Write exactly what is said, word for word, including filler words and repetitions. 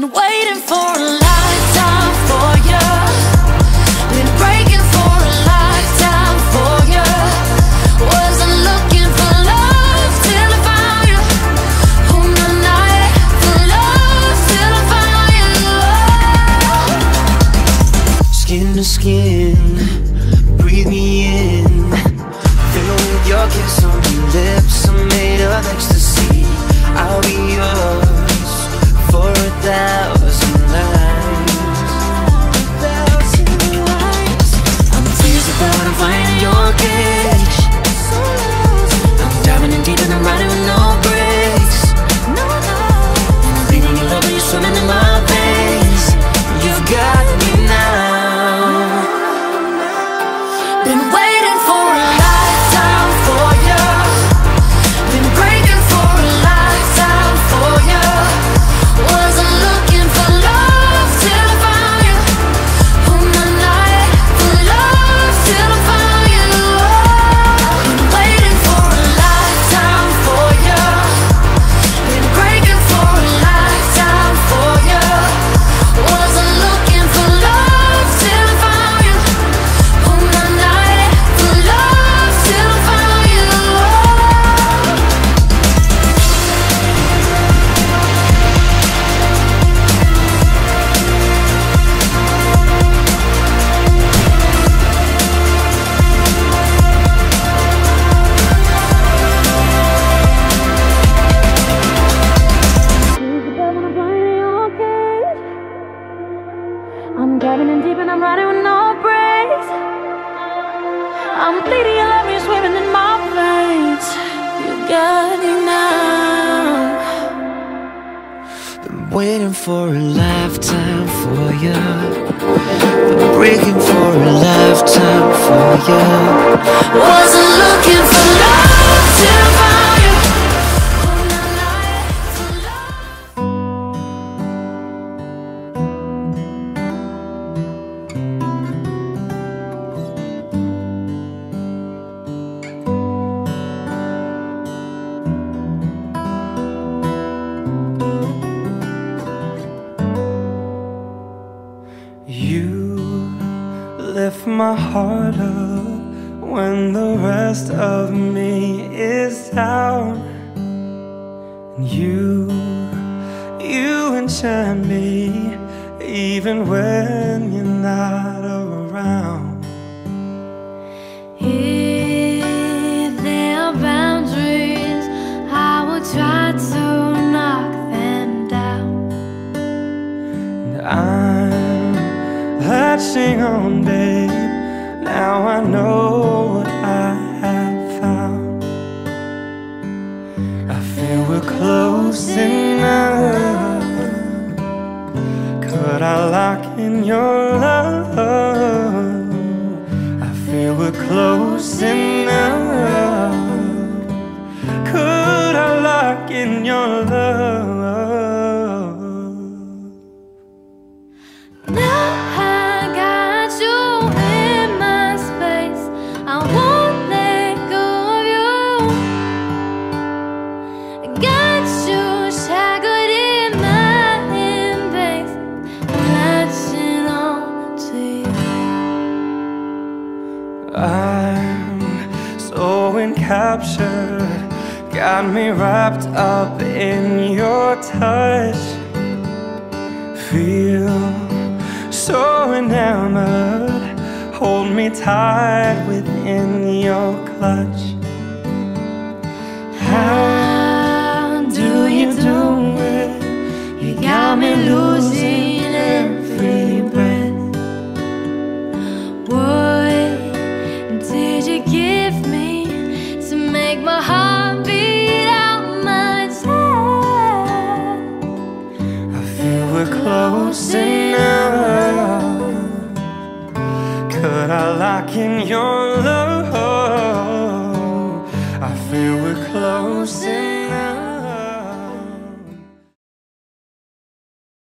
been waiting for a lifetime for you. Been breaking for a lifetime for you. Wasn't looking for love till I found you. Oh, my night for love till I found you. Skin to skin, breathe me in. Fill with your kiss on your lips, I'm made of ecstasy. I'll be yours for a thousand lives. I'm teased about I'm finding your cage. I'm diving in deep and I'm riding with no breaks. I'm leaving you love and you're swimming in my veins. You've got me now. Been waiting for a lifetime for you. Been breaking for a lifetime for you. Wasn't looking for love till I found you. On the night for love till I found you. Been waiting for a lifetime for you. Been breaking for a lifetime for you. Wasn't looking for love till I found you. On the night for love till I found you. I'm diving in deep and I'm riding with no brakes. I'm bleeding, you love me swimming in my veins. You got me now. Been waiting for a lifetime for you. Been breaking for a lifetime for you. Wasn't looking for love till I found you. Lift my heart up when the rest of me is down. And you, you enchant me even when you're not around. If there are boundaries, I will try to knock them down. And I'm latching on, babe. Now I know what I have found. I feel we're close enough. Could I lock in your love? I feel we're close enough. Could I lock in your love? I'm so encaptured, got me wrapped up in your touch. Feel so enamored, hold me tight within your clutch. How do you do it? You got me losing every breath. Whoa. My heart beat out my chest. I feel we're close enough. Could I lock in your love? I feel we're close enough.